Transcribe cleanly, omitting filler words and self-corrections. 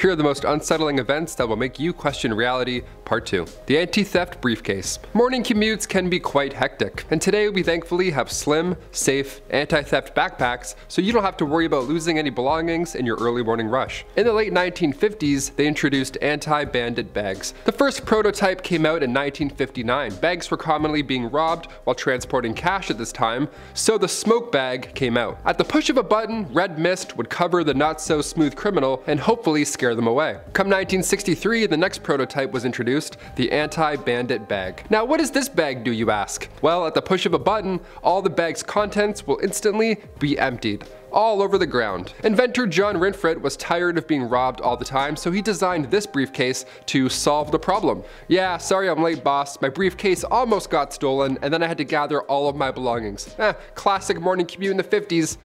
Here are the most unsettling events that will make you question reality, part 2. The anti-theft briefcase. Morning commutes can be quite hectic, and today we thankfully have slim, safe, anti-theft backpacks, so you don't have to worry about losing any belongings in your early morning rush. In the late 1950s, they introduced anti-bandit bags. The first prototype came out in 1959. Bags were commonly being robbed while transporting cash at this time, so the smoke bag came out. At the push of a button, red mist would cover the not-so-smooth criminal and hopefully scare them away. Come 1963, the next prototype was introduced, the anti-bandit bag. Now what does this bag do, you ask? Well, at the push of a button, all the bag's contents will instantly be emptied all over the ground. Inventor John Rinfret was tired of being robbed all the time, so he designed this briefcase to solve the problem. Yeah, sorry I'm late, boss. My briefcase almost got stolen, and then I had to gather all of my belongings. Classic morning commute in the 50s.